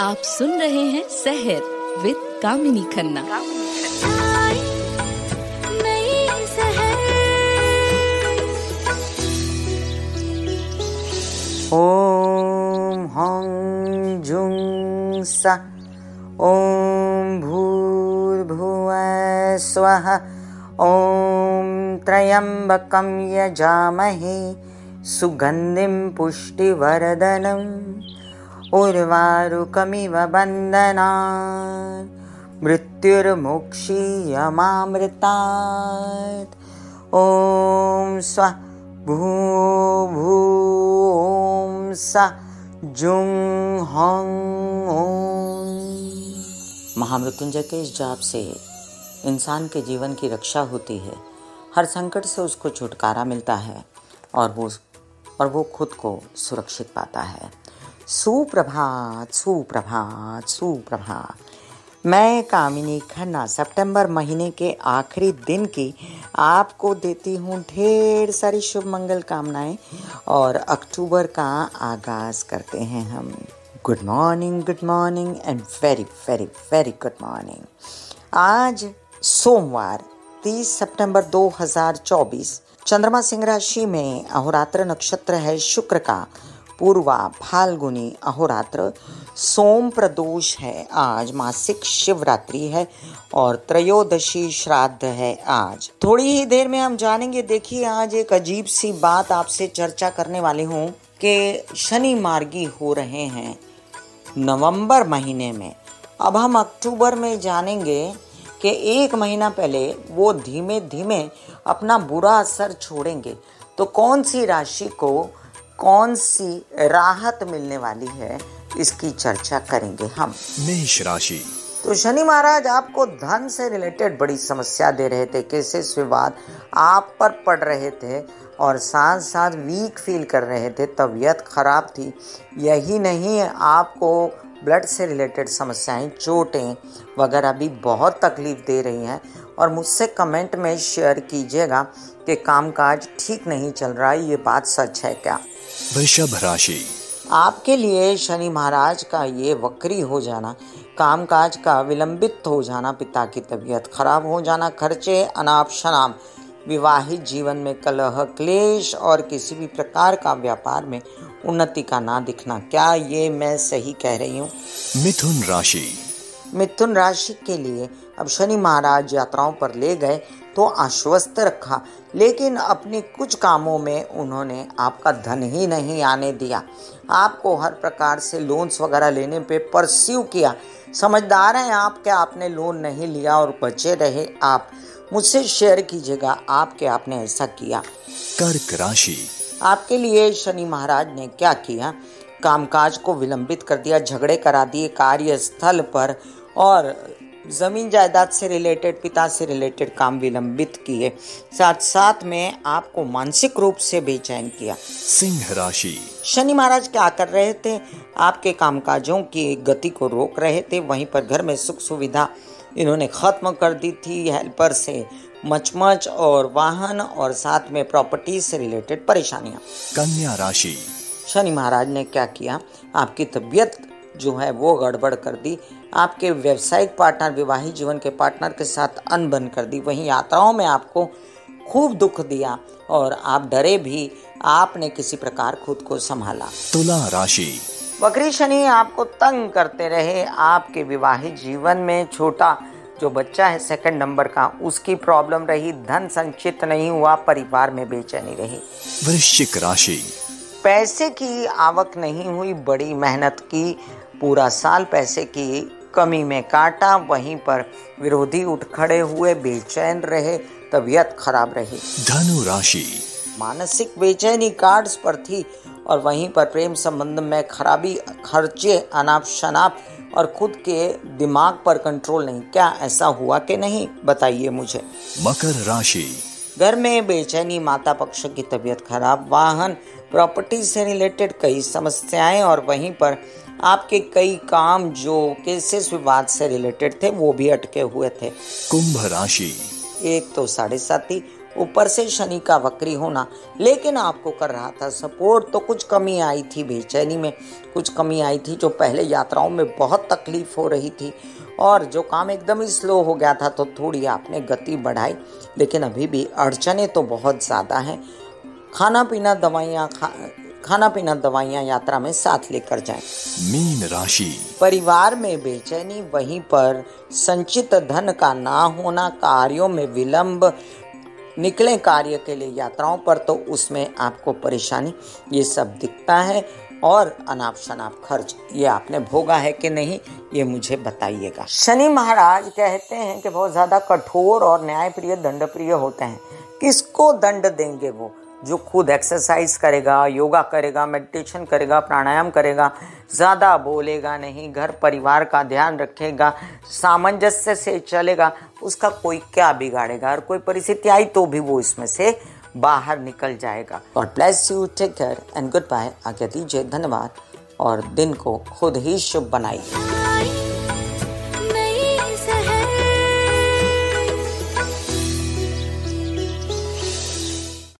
आप सुन रहे हैं शहर विद कामिनी खन्ना। ओम हौं जुं सा ओम भूर्भुवः स्वः ओम त्रयंबकं यजामहे सुगंधिं पुष्टिवर्धनम् उर्वारुकमिव बन्धनात् मृत्युर्मुक्षीय मामृतात्। ओम स्वः भू ओम सः जुं हं ओम। महामृत्युंजय के इस जाप से इंसान के जीवन की रक्षा होती है, हर संकट से उसको छुटकारा मिलता है और वो खुद को सुरक्षित पाता है। सुप्रभात सुप्रभात सुप्रभात। मैं कामिनी खन्ना सितंबर महीने के आखिरी दिन की आपको देती हूँ ढेर सारी शुभ मंगल कामनाएं और अक्टूबर का आगाज़ करते हैं हम। Good morning and very very very good morning. आज सोमवार 30 सितंबर 2024 चंद्रमा सिंह राशि में, अहोरात्र नक्षत्र है शुक्र का, पूर्वा फाल्गुनी अहोरात्र, सोम प्रदोष है आज, मासिक शिवरात्रि है और त्रयोदशी श्राद्ध है आज। थोड़ी ही देर में हम जानेंगे। देखिए, आज एक अजीब सी बात आपसे चर्चा करने वाली हूँ कि शनि मार्गी हो रहे हैं नवंबर महीने में। अब हम अक्टूबर में जानेंगे कि एक महीना पहले वो धीमे धीमे अपना बुरा असर छोड़ेंगे, तो कौन सी राशि को कौन सी राहत मिलने वाली है इसकी चर्चा करेंगे हम। मेष राशि, तो शनि महाराज आपको धन से रिलेटेड बड़ी समस्या दे रहे थे, केसेस विवाद आप पर पड़ रहे थे और साथ साथ वीक फील कर रहे थे, तबीयत खराब थी। यही नहीं, आपको ब्लड से रिलेटेड समस्याएं, चोटें वगैरह भी बहुत तकलीफ दे रही हैं। और मुझसे कमेंट में शेयर कीजिएगा कि कामकाज ठीक नहीं चल रहा है, ये बात सच है क्या। वैशा भराशि, आपके लिए शनि महाराज का ये वक्री हो जाना, कामकाज का विलंबित हो जाना, पिता की तबीयत खराब हो जाना, खर्चे अनाप शनाप, विवाहित जीवन में कलह क्लेश और किसी भी प्रकार का व्यापार में उन्नति का ना दिखना, क्या ये मैं सही कह रही हूँ। मिथुन राशि, मिथुन राशि के लिए अब शनि महाराज यात्राओं पर ले गए तो आश्वस्त रखा, लेकिन अपने कुछ कामों में उन्होंने आपका धन ही नहीं आने दिया, आपको हर प्रकार से लोन्स वगैरह लेने पे परस्यू किया। समझदार हैं आप कि आपने लोन नहीं लिया और बचे रहे आप। मुझसे शेयर कीजिएगा आपके आपने ऐसा किया। कर्क राशि, आपके लिए शनि महाराज ने क्या किया, कामकाज को विलंबित कर दिया, झगड़े करा दिए कार्यस्थल पर और ज़मीन जायदाद से रिलेटेड, पिता से रिलेटेड काम विलंबित किए, साथ साथ में आपको मानसिक रूप से बेचैन किया। सिंह राशि, शनि महाराज क्या कर रहे थे, आपके कामकाजों की गति को रोक रहे थे, वहीं पर घर में सुख सुविधा इन्होंने ख़त्म कर दी थी, हेल्पर से मचमच और वाहन और साथ में प्रॉपर्टी से रिलेटेड परेशानियाँ। कन्या राशि, शनि महाराज ने क्या किया, आपकी तबीयत जो है वो गड़बड़ कर दी, आपके व्यावसायिक पार्टनर, विवाहित जीवन के पार्टनर के साथ अनबन कर दी, वहीं यात्राओं में आपको खूब दुख दिया और आप डरे भी, आपने किसी प्रकार खुद को संभाला। तुला राशि, वक्री शनि आपको तंग करते रहे, आपके विवाहित जीवन में छोटा जो बच्चा है सेकंड नंबर का, उसकी प्रॉब्लम रही, धन संचित नहीं हुआ, परिवार में बेचैनी रही। वृश्चिक राशि, पैसे की आवक नहीं हुई, बड़ी मेहनत की, पूरा साल पैसे की कमी में काटा, वहीं पर विरोधी उठ खड़े हुए, बेचैन रहे, तबीयत खराब रही। धनु राशि, मानसिक बेचैनी कार्ड्स पर थी और वहीं पर प्रेम संबंध में खराबी, खर्चे अनाप शनाप और खुद के दिमाग पर कंट्रोल नहीं, क्या ऐसा हुआ कि नहीं, बताइए मुझे। मकर राशि, घर में बेचैनी, माता पक्ष की तबीयत खराब, वाहन, प्रॉपर्टी से रिलेटेड कई समस्याएं और वहीं पर आपके कई काम जो केसेस विवाद से रिलेटेड थे वो भी अटके हुए थे। कुंभ राशि, एक तो साढ़े साती, ऊपर से शनि का वक्री होना लेकिन आपको कर रहा था सपोर्ट, तो कुछ कमी आई थी, बेचैनी में कुछ कमी आई थी, जो पहले यात्राओं में बहुत तकलीफ हो रही थी और जो काम एकदम ही स्लो हो गया था तो थोड़ी आपने गति बढ़ाई, लेकिन अभी भी अड़चने तो बहुत ज़्यादा हैं। खाना पीना दवाइयाँ यात्रा में साथ लेकर जाएं। मीन राशि, परिवार में बेचैनी, वहीं पर संचित धन का ना होना, कार्यों में विलंब, निकले कार्य के लिए यात्राओं पर तो उसमें आपको परेशानी, ये सब दिखता है। और अनाप शनाप खर्च, ये आपने भोगा है कि नहीं ये मुझे बताइएगा। शनि महाराज कहते हैं कि बहुत ज़्यादा कठोर और न्यायप्रिय, दंडप्रिय होते हैं। किसको दंड देंगे? वो जो खुद एक्सरसाइज करेगा, योगा करेगा, मेडिटेशन करेगा, प्राणायाम करेगा, ज़्यादा बोलेगा नहीं, घर परिवार का ध्यान रखेगा, सामंजस्य से चलेगा, उसका कोई क्या बिगाड़ेगा। और कोई परिस्थिति आई तो भी वो इसमें से बाहर निकल जाएगा। God bless you, take care and goodbye. आज्ञा दीजिए, धन्यवाद और दिन को खुद ही शुभ बनाइए।